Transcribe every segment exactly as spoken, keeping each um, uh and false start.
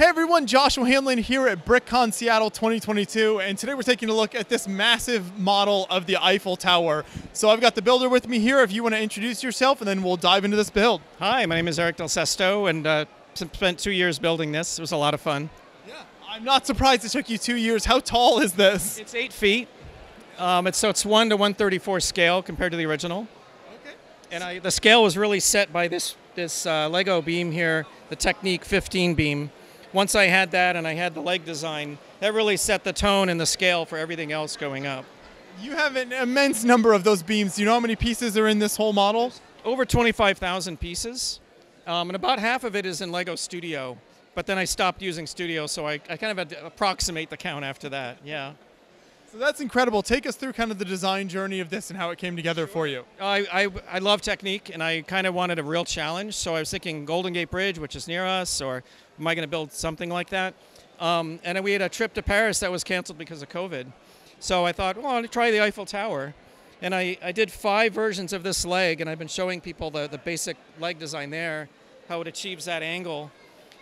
Hey everyone, Joshua Hanlon here at BrickCon Seattle twenty twenty-two, and today we're taking a look at this massive model of the Eiffel Tower. So I've got the builder with me here, if you want to introduce yourself, and then we'll dive into this build. Hi, my name is Eric Del Sesto, and uh, spent two years building this. It was a lot of fun. Yeah, I'm not surprised it took you two years. How tall is this? It's eight feet. Um, it's, so it's one to one thirty-four scale compared to the original. Okay. And I, the scale was really set by this, this uh, LEGO beam here, the Technic fifteen beam. Once I had that and I had the leg design, that really set the tone and the scale for everything else going up. You have an immense number of those beams. Do you know how many pieces are in this whole model? Over twenty-five thousand pieces, um, and about half of it is in LEGO Studio. But then I stopped using Studio, so I, I kind of had to approximate the count after that, yeah. So that's incredible. Take us through kind of the design journey of this and how it came together for you. I, I, I love Technic, and I kind of wanted a real challenge. So I was thinking Golden Gate Bridge, which is near us, or am I going to build something like that? Um, and we had a trip to Paris that was canceled because of COVID. So I thought, well, I'll try the Eiffel Tower. And I, I did five versions of this leg, and I've been showing people the, the basic leg design there, how it achieves that angle.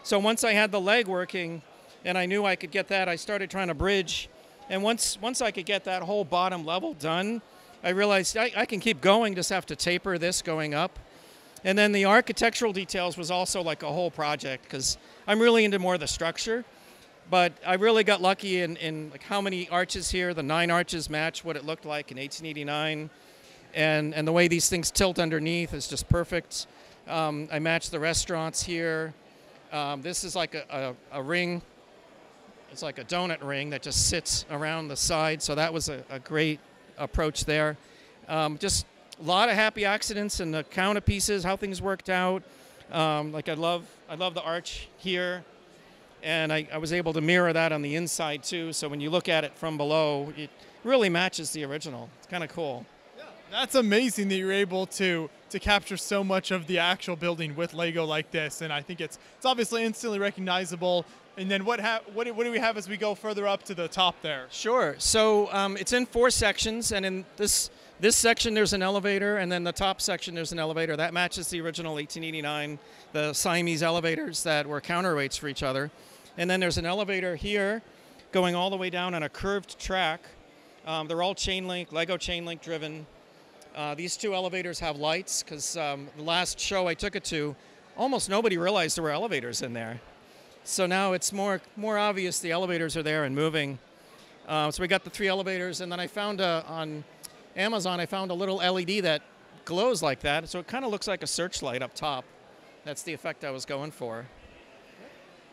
So once I had the leg working and I knew I could get that, I started trying to bridge. And once once I could get that whole bottom level done, I realized I, I can keep going, just have to taper this going up. And then the architectural details was also like a whole project, because I'm really into more of the structure. But I really got lucky in, in like how many arches here. The nine arches match what it looked like in eighteen eighty-nine. And, and the way these things tilt underneath is just perfect. Um, I matched the restaurants here. Um, this is like a, a, a ring. It's like a donut ring that just sits around the side, so that was a, a great approach there. Um, just a lot of happy accidents and the count of pieces, how things worked out. Um, like I love, I love the arch here, and I, I was able to mirror that on the inside too. So when you look at it from below, it really matches the original. It's kind of cool. Yeah, that's amazing that you're able to to capture so much of the actual building with LEGO like this, and I think it's it's obviously instantly recognizable. And then what, ha what, do, what do we have as we go further up to the top there? Sure. So um, it's in four sections, and in this this section there's an elevator, and then the top section there's an elevator. That matches the original eighteen eighty-nine, the Siamese elevators that were counterweights for each other. And then there's an elevator here going all the way down on a curved track. Um, they're all chain link, LEGO chain link driven. Uh, these two elevators have lights, because um, the last show I took it to, almost nobody realized there were elevators in there. So now it's more more obvious the elevators are there and moving. Uh, so we got the three elevators, and then I found a, on Amazon, I found a little L E D that glows like that. So it kind of looks like a searchlight up top. That's the effect I was going for.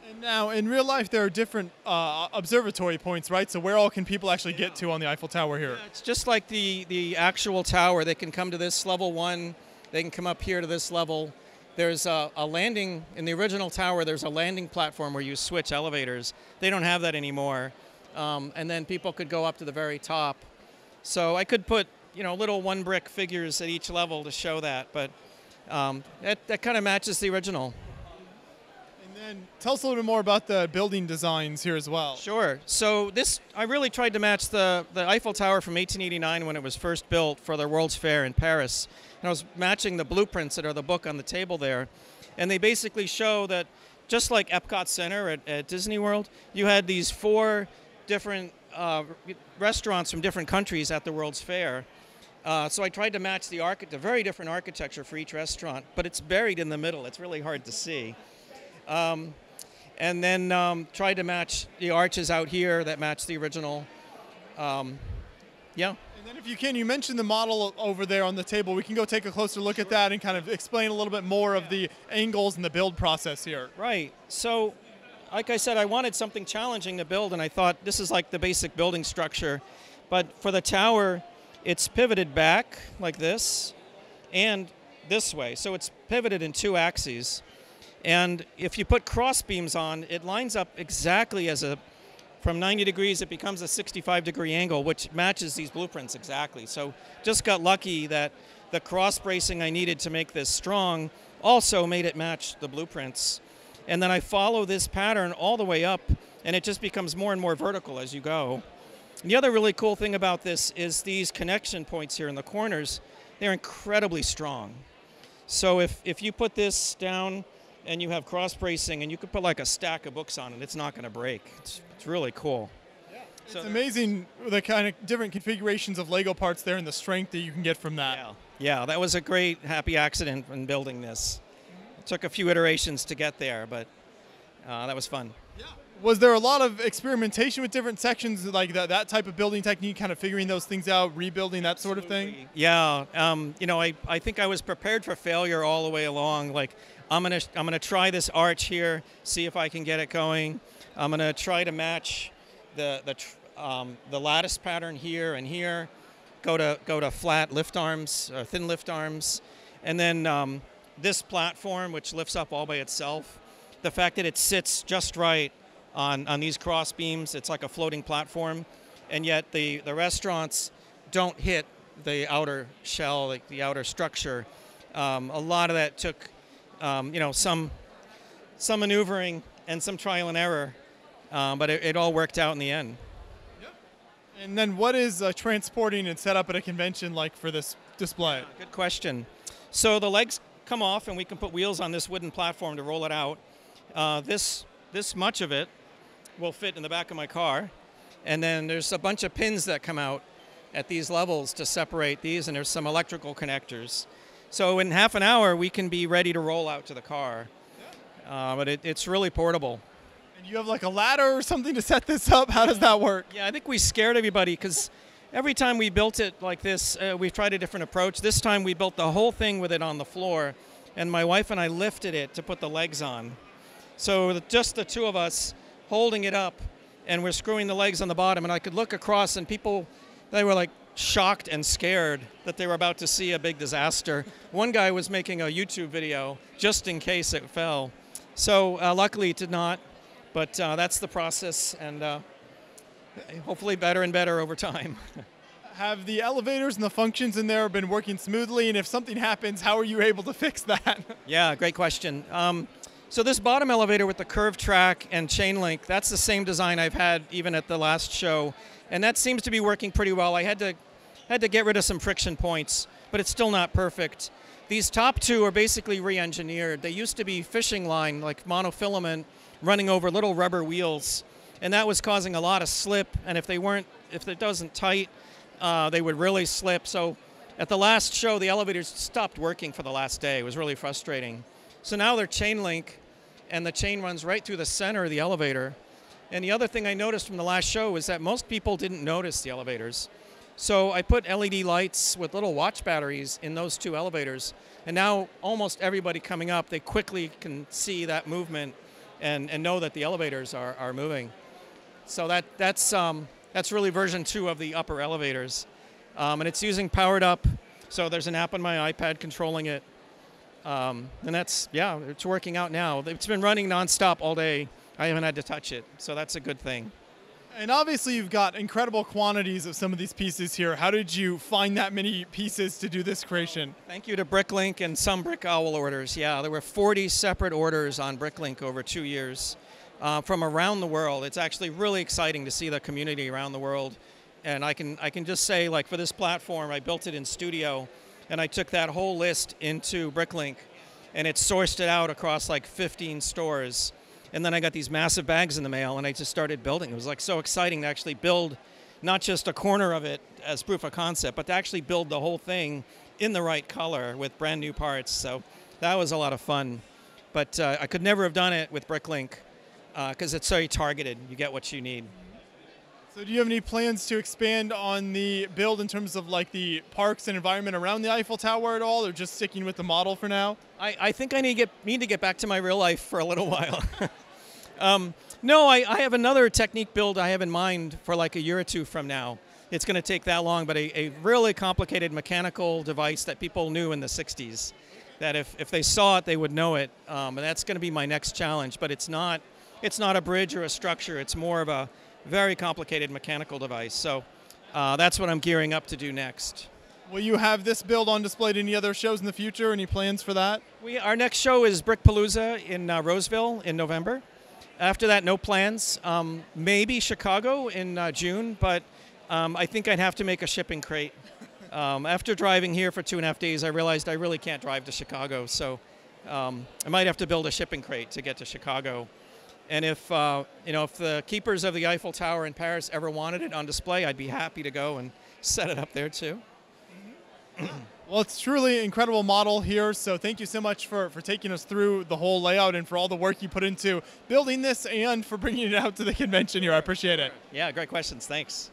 And now in real life, there are different uh, observatory points, right? So where all can people actually yeah. get to on the Eiffel Tower here? Yeah, it's just like the, the actual tower. They can come to this level one. They can come up here to this level. There's a, a landing, in the original tower, there's a landing platform where you switch elevators. They don't have that anymore. Um, and then people could go up to the very top. So I could put, you know, little one brick figures at each level to show that, but um, that, that kind of matches the original. And then tell us a little bit more about the building designs here as well. Sure, so this, I really tried to match the, the Eiffel Tower from eighteen eighty-nine when it was first built for the World's Fair in Paris. And I was matching the blueprints that are the book on the table there. And they basically show that just like Epcot Center at, at Disney World, you had these four different uh, restaurants from different countries at the World's Fair. Uh, so I tried to match the, archi the very different architecture for each restaurant, but it's buried in the middle. It's really hard to see. Um, and then um, tried to match the arches out here that match the original. Um, yeah. And then if you can, you mentioned the model over there on the table. We can go take a closer look at that and kind of explain a little bit more of the angles and the build process here. Right. So, like I said, I wanted something challenging to build, and I thought this is like the basic building structure. But for the tower, it's pivoted back like this and this way. So it's pivoted in two axes. And if you put cross beams on, it lines up exactly as a from ninety degrees, it becomes a sixty-five degree angle, which matches these blueprints exactly. So just got lucky that the cross bracing I needed to make this strong also made it match the blueprints. And then I follow this pattern all the way up, and it just becomes more and more vertical as you go. And the other really cool thing about this is these connection points here in the corners, they're incredibly strong. So if, if you put this down and you have cross bracing, and you could put like a stack of books on it. It's not going to break. It's, it's really cool. Yeah. It's so amazing the kind of different configurations of Lego parts there and the strength that you can get from that. Yeah, yeah, that was a great happy accident when building this. It took a few iterations to get there, but uh, that was fun. Yeah. Was there a lot of experimentation with different sections, like that, that type of building technique, kind of figuring those things out, rebuilding, that Absolutely. Sort of thing? Yeah. Um, you know, I, I think I was prepared for failure all the way along. Like, I'm going to I'm gonna try this arch here, see if I can get it going. I'm going to try to match the, the, tr um, the lattice pattern here and here, go to, go to flat lift arms, or thin lift arms, and then um, this platform, which lifts up all by itself. The fact that it sits just right on, on these cross beams, it's like a floating platform, and yet the, the restaurants don't hit the outer shell, like the outer structure. Um, a lot of that took um, you know, some, some maneuvering and some trial and error, um, but it, it all worked out in the end. Yep. And then what is uh, transporting and setup at a convention like for this display? Yeah, good question. So the legs come off and we can put wheels on this wooden platform to roll it out. Uh, this, this much of it will fit in the back of my car, and then there's a bunch of pins that come out at these levels to separate these, and there's some electrical connectors. So in half an hour we can be ready to roll out to the car, uh, but it, it's really portable. And you have like a ladder or something to set this up? How does that work? Yeah, I think we scared everybody because every time we built it like this, uh, we've tried a different approach. This time we built the whole thing with it on the floor, and my wife and I lifted it to put the legs on. So the, just the two of us holding it up, and we're screwing the legs on the bottom, and I could look across and people, they were like shocked and scared that they were about to see a big disaster. One guy was making a YouTube video just in case it fell. So uh, luckily it did not, but uh, that's the process, and uh, hopefully better and better over time. Have the elevators and the functions in there been working smoothly, and if something happens, how are you able to fix that? Yeah, great question. Um, So this bottom elevator with the curved track and chain link, that's the same design I've had even at the last show, and that seems to be working pretty well. I had to, had to get rid of some friction points, but it's still not perfect. These top two are basically re-engineered. They used to be fishing line, like monofilament, running over little rubber wheels, and that was causing a lot of slip, and if they weren't, if it wasn't tight, uh, they would really slip. So at the last show, the elevators stopped working for the last day. It was really frustrating. So now they're chain link, and the chain runs right through the center of the elevator. And the other thing I noticed from the last show is that most people didn't notice the elevators. So I put L E D lights with little watch batteries in those two elevators, and now almost everybody coming up, they quickly can see that movement and, and know that the elevators are, are moving. So that, that's, um, that's really version two of the upper elevators. Um, and it's using Powered Up, so there's an app on my iPad controlling it. Um, and that's, yeah, it's working out now. It's been running nonstop all day. I haven't had to touch it, so that's a good thing. And obviously you've got incredible quantities of some of these pieces here. How did you find that many pieces to do this creation? Thank you to BrickLink and some Brick Owl orders. Yeah, there were forty separate orders on BrickLink over two years uh, from around the world. It's actually really exciting to see the community around the world. And I can, I can just say, like, for this platform, I built it in Studio, and I took that whole list into BrickLink, and it sourced it out across like fifteen stores. And then I got these massive bags in the mail, and I just started building. It was like so exciting to actually build not just a corner of it as proof of concept, but to actually build the whole thing in the right color with brand new parts. So that was a lot of fun. But uh, I could never have done it with BrickLink because uh, it's so targeted. You get what you need. So do you have any plans to expand on the build in terms of like the parks and environment around the Eiffel Tower at all, or just sticking with the model for now? I, I think I need to, get, need to get back to my real life for a little while. um, no, I, I have another Technic build I have in mind for like a year or two from now. It's going to take that long, but a, a really complicated mechanical device that people knew in the sixties, that if, if they saw it, they would know it. Um, and that's going to be my next challenge, but it's not, it's not a bridge or a structure. It's more of a very complicated mechanical device, so uh, that's what I'm gearing up to do next. Will you have this build on display at any other shows in the future? Any plans for that? We, our next show is Brickpalooza in uh, Roseville in November. After that, no plans. Um, maybe Chicago in uh, June, but um, I think I'd have to make a shipping crate. Um, after driving here for two and a half days, I realized I really can't drive to Chicago, so Um, I might have to build a shipping crate to get to Chicago. And if, uh, you know, if the keepers of the Eiffel Tower in Paris ever wanted it on display, I'd be happy to go and set it up there too. Well, it's truly an incredible model here, so thank you so much for, for taking us through the whole layout and for all the work you put into building this and for bringing it out to the convention here. I appreciate it. Yeah, great questions. Thanks.